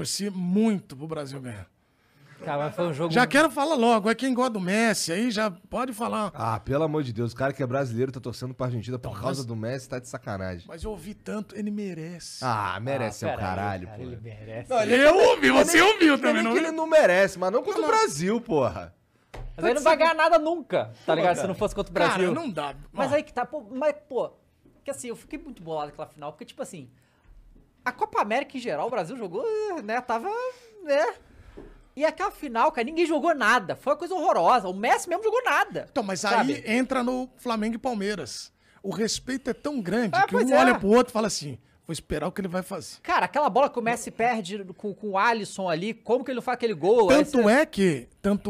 torci muito pro Brasil ganhar. Tá, mas foi um jogo... Já quero falar logo, é quem gosta do Messi, aí já pode falar. Ah, pelo amor de Deus, o cara que é brasileiro tá torcendo pra Argentina por causa do Messi, tá de sacanagem. Mas eu ouvi tanto, ele merece. Ah, merece é o caralho, cara, pô. Ele merece. Não, eu ouvi, você ouviu também, não? Que ele não merece, mas não contra o Brasil, porra. Mas ele não vai ganhar nada nunca, tá ligado? Se não fosse contra o Brasil. Cara, não dá. Mas aí que tá, pô, mas, pô, que assim, eu fiquei muito bolado naquela final, porque, tipo assim, a Copa América em geral, o Brasil jogou, né, tava, né... E aquela final, cara, ninguém jogou nada. Foi uma coisa horrorosa. O Messi mesmo jogou nada. Então, mas sabe? Aí entra no Flamengo e Palmeiras. O respeito é tão grande que um olha pro outro e fala assim, vou esperar o que ele vai fazer. Cara, aquela bola que o Messi perde com o Alisson ali, como que ele não faz aquele gol? Tanto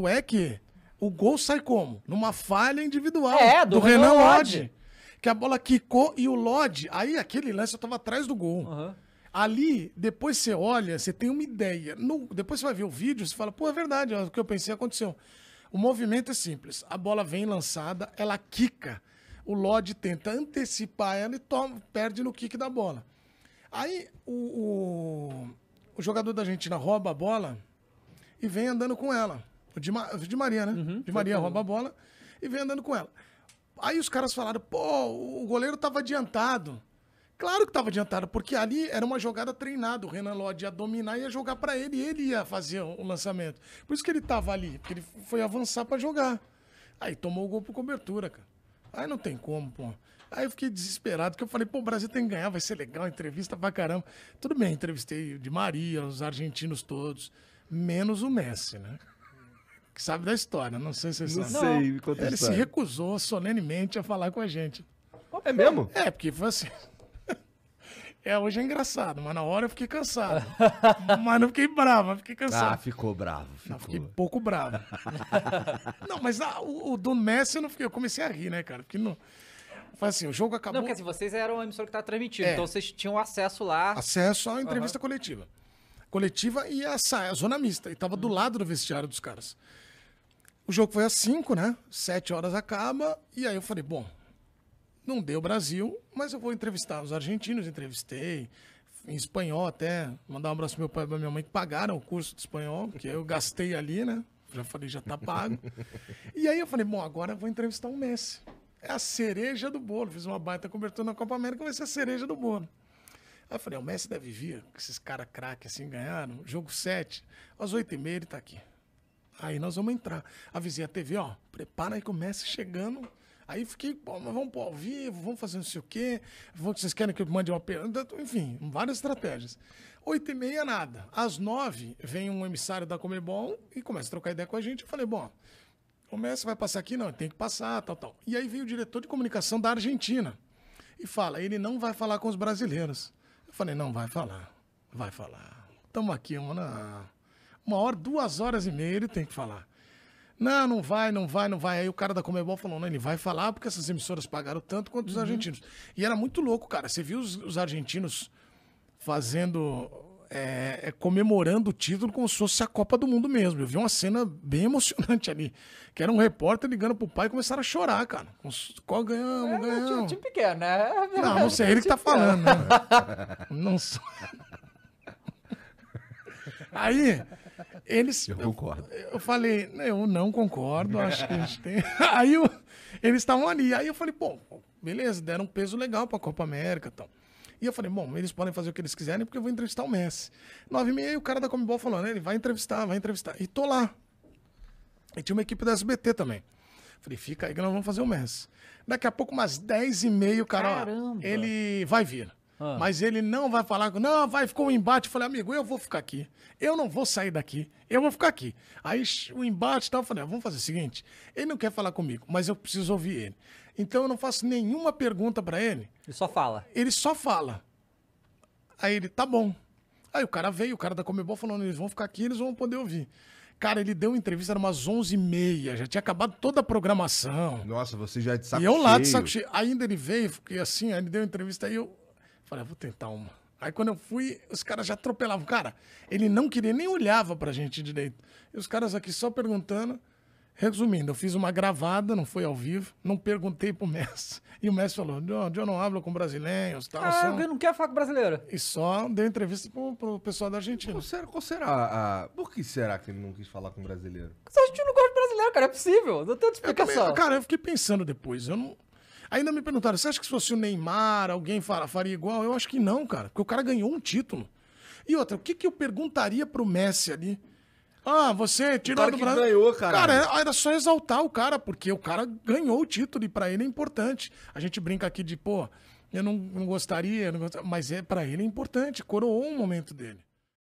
é que o gol sai como? Numa falha individual do Renan Lodi. Que a bola quicou e o Lodi... Aí aquele lance eu tava atrás do gol. Uhum. Ali, depois você olha, você tem uma ideia. Depois você vai ver o vídeo, você fala, pô, é verdade, o que eu pensei aconteceu. O movimento é simples. A bola vem lançada, ela quica. O Lodi tenta antecipar ela e perde no kick da bola. Aí o jogador da Argentina rouba a bola e vem andando com ela. O Di Maria, né? Uhum, Di Maria rouba a bola e vem andando com ela. Aí os caras falaram, pô, o goleiro tava adiantado. Claro que estava adiantado, porque ali era uma jogada treinada. O Renan Lodi ia dominar, ia jogar para ele e ele ia fazer o lançamento. Por isso que ele estava ali, porque ele foi avançar para jogar. Aí tomou o gol por cobertura, cara. Aí não tem como, pô. Aí eu fiquei desesperado, porque eu falei, pô, o Brasil tem que ganhar, vai ser legal, entrevista pra caramba. Tudo bem, entrevistei o Di Maria, os argentinos todos, menos o Messi, né? Que sabe da história, não sei se você sabe. Não sei, me conta a história. Ele se recusou solenemente a falar com a gente. É mesmo? É, porque foi assim... Hoje é engraçado, mas na hora eu fiquei cansado. Mas não fiquei bravo, eu fiquei cansado. Ah, ficou bravo. Ficou. Não, fiquei pouco bravo. Não, mas o do Messi eu não fiquei. Eu comecei a rir, né, cara? Porque não... Foi assim, o jogo acabou... Não, porque assim, vocês eram uma emissora que estava transmitindo, então vocês tinham acesso lá... Acesso à entrevista coletiva. Coletiva e a zona mista. E tava do lado do vestiário dos caras. O jogo foi às 5, né? 7 horas acaba. E aí eu falei, bom... Não deu Brasil, mas eu vou entrevistar os argentinos, entrevistei, em espanhol até, mandar um abraço pro meu pai e pra minha mãe, que pagaram o curso de espanhol, que eu gastei ali, né? Já falei, já tá pago. E aí eu falei, bom, agora eu vou entrevistar o Messi. É a cereja do bolo, fiz uma baita cobertura na Copa América, vai ser a cereja do bolo. Aí eu falei, o Messi deve vir, que esses caras craques assim ganharam, jogo 7, às 8h30 ele tá aqui. Aí nós vamos entrar. Avisei a TV, ó, prepara aí que o Messi chegando... Aí fiquei, pô, mas vamos pôr ao vivo, vamos fazer não sei o quê, vocês querem que eu mande uma pergunta, enfim, várias estratégias. 8h30 nada, às 9 vem um emissário da Comebol e começa a trocar ideia com a gente, eu falei, bom, o Messi vai passar aqui? Não, tem que passar, tal, tal. E aí veio o diretor de comunicação da Argentina e fala, ele não vai falar com os brasileiros. Eu falei, não, vai falar, estamos aqui, mano, 1 hora, 2 horas e meia ele tem que falar. Não, não vai. Aí o cara da Comebol falou, não, ele vai falar porque essas emissoras pagaram tanto quanto os argentinos. E era muito louco, cara. Você viu os argentinos fazendo, comemorando o título como se fosse a Copa do Mundo mesmo. Eu vi uma cena bem emocionante ali, que era um repórter ligando pro pai e começaram a chorar, cara. Qual ganhamos, ganhamos. Time pequeno, né? Não sei, é ele que tá falando, né? Não sei. Aí... Eles, eu concordo. Eu falei, eu não concordo, acho que a gente tem... Aí eles estavam ali, aí eu falei, bom, beleza, deram um peso legal pra Copa América e tal. E eu falei, bom, eles podem fazer o que eles quiserem porque eu vou entrevistar o Messi. 9h30 o cara da Comebol falou, né, ele vai entrevistar. E tô lá. E tinha uma equipe da SBT também. Falei, fica aí que nós vamos fazer o Messi. Daqui a pouco, umas 10h30, o cara, ó, ele vai vir. Mas ele não vai falar, não, ficou um embate. Eu falei, amigo, eu vou ficar aqui. Eu não vou sair daqui, eu vou ficar aqui. Aí o embate e tal, eu falei, vamos fazer o seguinte, ele não quer falar comigo, mas eu preciso ouvir ele. Então eu não faço nenhuma pergunta pra ele. Ele só fala. Ele só fala. Aí ele, tá bom. Aí o cara veio, o cara da Comebol falando, eles vão ficar aqui, eles vão poder ouvir. Cara, ele deu uma entrevista, era umas 11h30, já tinha acabado toda a programação. Nossa, você já é de saco cheio. E eu lá de saco cheio. Ainda ele veio, fiquei assim, aí ele deu uma entrevista, aí eu... Falei, vou tentar uma. Aí quando eu fui, os caras já atropelavam. Cara, ele não queria, nem olhava pra gente direito. E os caras aqui só perguntando. Resumindo, eu fiz uma gravada, não foi ao vivo, não perguntei pro Messi. E o Messi falou, eu não hablo com brasileiros, tal. Ah, eu não quero falar com brasileiro. E só deu entrevista pro pessoal da Argentina. Por que será que ele não quis falar com brasileiro? Porque a gente não gosta de brasileiro, cara, é possível. Não tem outra explicação. Eu fiquei pensando depois, Ainda me perguntaram, você acha que se fosse o Neymar, alguém faria igual? Eu acho que não, cara, porque o cara ganhou um título. E outra, o que que eu perguntaria pro Messi ali? Ah, você tirou do Brasil. Ganhou, cara. Cara, era só exaltar o cara, porque o cara ganhou o título e pra ele é importante. A gente brinca aqui de, pô, eu não gostaria, mas pra ele é importante, coroou um momento dele.